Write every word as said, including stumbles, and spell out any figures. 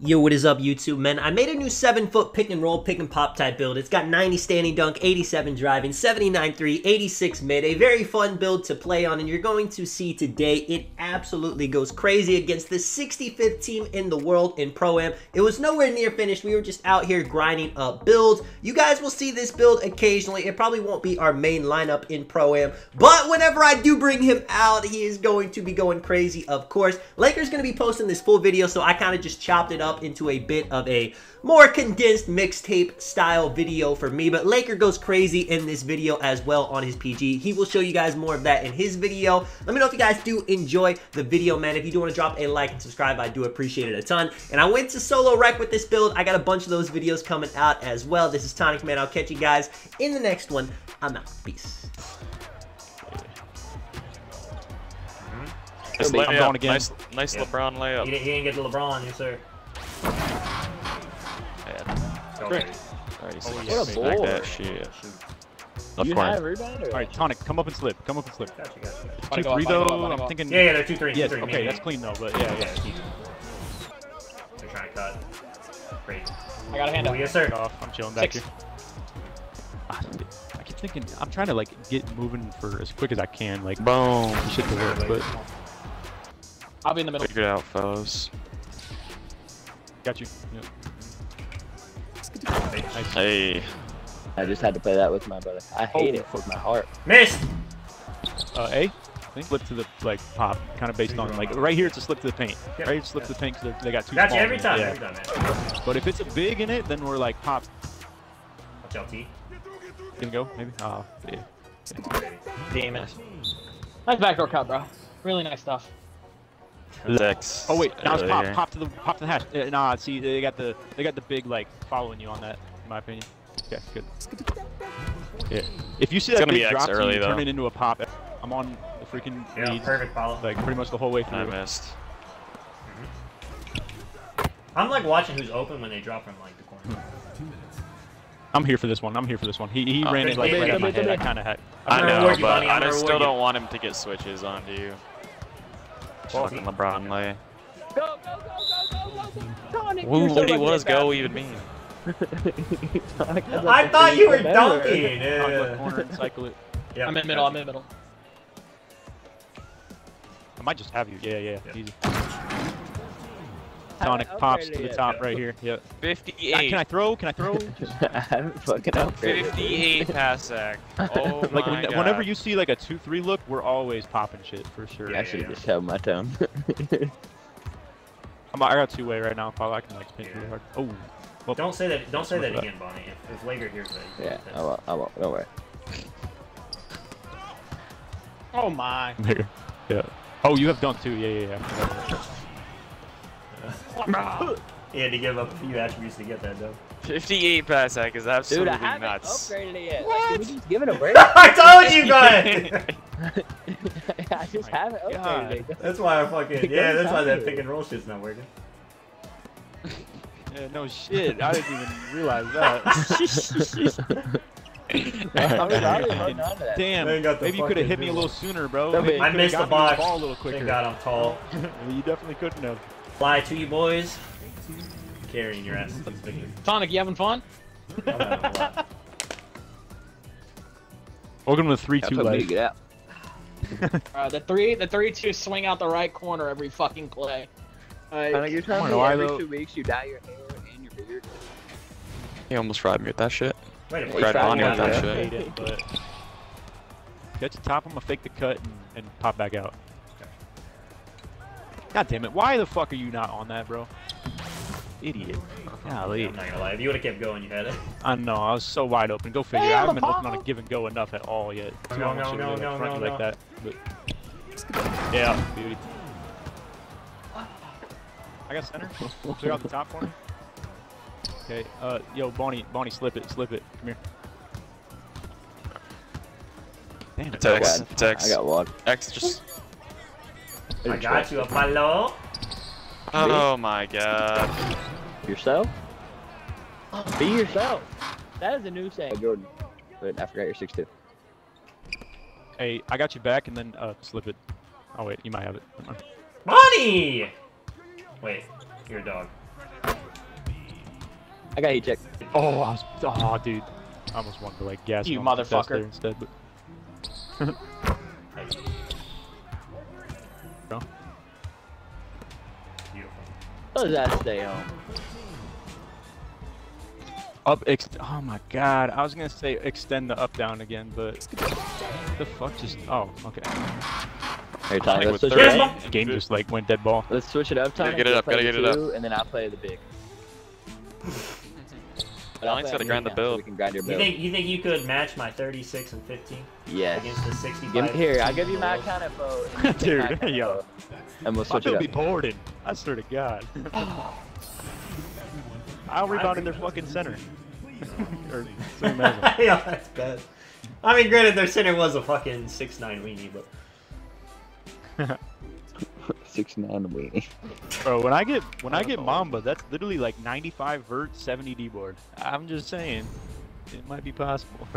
Yo, what is up, YouTube, man? I made a new seven foot pick and roll, pick and pop type build. It's got ninety standing dunk, eighty-seven driving, seventy-nine three, eighty-six mid. A very fun build to play on, and you're going to see today it absolutely goes crazy against the sixty-fifth team in the world in Pro-Am. It was nowhere near finished. We were just out here grinding up builds. You guys will see this build occasionally. It probably won't be our main lineup in Pro-Am, but whenever I do bring him out, he is going to be going crazy, of course. Laker's going to be posting this full video, so I kind of just chopped it up up into a bit of a more condensed mixtape style video for me, but Laker goes crazy in this video as well on his P G. He will show you guys more of that in his video. Let me know if you guys do enjoy the video, man. If you do want to drop a like and subscribe, I do appreciate it a ton. And I went to solo wreck with this build. I got a bunch of those videos coming out as well. This is Tonic, man. I'll catch you guys in the next one. I'm out. Peace. Nice I'm going again. Nice, nice yeah. LeBron layup. He didn't, he didn't get the LeBron, yes sir. Great. All right, so oh, what a ball. That shit. You have rebound? All right, Tonic, come up and slip. Come up and slip. Gotcha, gotcha. It's two three, though. Go up, go I'm thinking... Yeah, yeah, they're two three. Yes, two, three, okay, maybe. That's clean, though, but yeah, yeah. They're trying to cut. Great. I got a hand oh, up. Yes, sir. Off. I'm chilling back Six. Here. I keep thinking... I'm trying to, like, get moving for as quick as I can. Like, boom. Shit to work, but... I'll be in the middle. Figure it out, fellas. Got you. Yep. Hey. I just had to play that with my brother. I hate oh. it with my heart. Missed! Uh, A? I think slip to the, like, pop. Kind of based on, like, right here it's a slip to the paint. Yep. Right here it's a slip yep. to the paint because they got two Gotcha, every time. Yeah. Every time, man. But if it's a big in it, then we're, like, pop. Watch L T. Didn't go, maybe? Oh, yeah. Damn it. Nice backdoor cut, bro. Really nice stuff. Lex. Oh wait, now it's pop, pop to the, pop to the hash. Uh, nah, see, they got the, they got the big like following you on that, in my opinion. Okay, good. Yeah. If you see that big drop, you turn it into a pop. I'm on the freaking yeah, lead, perfect follow. Like pretty much the whole way through. I missed. I'm like watching who's open when they drop from like the corner. I'm here for this one. I'm here for this one. He he oh, ran it like right at my head. I kind of had. I know, but I still don't want him to get switches onto you. Fucking LeBron lay. Go, go, go, go, go, go, Tonic! Ooh, so what does go even mean? Tonic, I thought you were dunking! Yeah. Cycle it. Yeah, I'm in middle, I'm in middle. I might just have you. Yeah, yeah, yeah. Easy. Tonic pops to the top right here. Yep. fifty-eight. I, can I throw? Can I throw? I'm fucking up. fifty-eight pass sack. Oh like my when, God. Whenever you see like a two three look, we're always popping shit for sure. Yeah, I should have yeah. just held my tongue. I'm, I got two way right now. Paul, I can like spin yeah. really hard. Oh. Well, don't say that. Don't say that again, Bonnie. If, if Laker hears that. Yeah. I won't. I won't. Don't worry. Oh my. Yeah. Oh, you have dunk too. Yeah, yeah, yeah. He had to give up a few attributes to get that, though. fifty-eight pass sack is absolutely nuts. Dude, I haven't nuts. upgraded it yet. What? Like, did we just give it a break? I told you guys! I just My haven't upgraded God. it. That's why I fucking... Yeah, that's why that pick and roll shit's not working. Yeah, no shit. I didn't even realize that. Damn, maybe you could have hit me a little sooner, bro. I missed the box. Thank God I'm tall. You definitely couldn't have. Fly to you boys. Carrying your ass. Tonic, you having fun? I'm having a lot. Welcome to three two life. Yeah. uh, the three, the three two swing out the right corner every fucking play. Uh, Tonic, you're telling me every two weeks you dye your hair and your beard. He almost fried me with that shit. Wait a minute. Fried Bonnie with that shit. It, but... Get to the top, I'm gonna fake the cut and, and pop back out. God damn it! Why the fuck are you not on that, bro? Idiot! Golly. I'm not gonna lie. If you would have kept going, you had it. I know. I was so wide open. Go figure. Hey, I haven't been looking on a give and go enough at all yet. No, so no, no, really no, no, no. Like that. But... Yeah, beauty. I got center. Clear out the top corner. Okay. Uh, yo, Bonnie, Bonnie, slip it, slip it. Come here. Damn it. Text, text. I got one. X just. I got you, Apollo. Oh my God. Yourself? Be yourself. That is a new saying. Jordan. But I forgot you're six two. Hey, I got you back and then uh, slip it. Oh wait, you might have it. Money! Wait, you're a dog. I got heat check. Oh, I was, oh, dude. I almost wanted to like gas. You motherfucker. Instead, but... Bro. Beautiful. Does that stay home? Up ex. Oh my god. I was gonna say extend the up down again, but the fuck just. Oh, okay. Hey, Tonic, let's switch it up. Game just like went dead ball. Let's switch it up, Tonic. Gotta get it up. Gotta get it up. And then I'll play the big. Tonic's gotta grind the build. So grind your build. You think you think you could match my thirty-six and fifteen? Yes. Against the sixty-five. Here, I'll give you my counter phone. Dude, yo. And we'll switch it up. I'll be boarded. I swear to God. I'll rebound in their fucking center. Or something else. Yeah, that's bad. I mean, granted, their center was a fucking six nine weenie, but. six nine weenie. Bro, when I get when I, I get know. Mamba, that's literally like ninety-five vert, seventy D board. I'm just saying, it might be possible.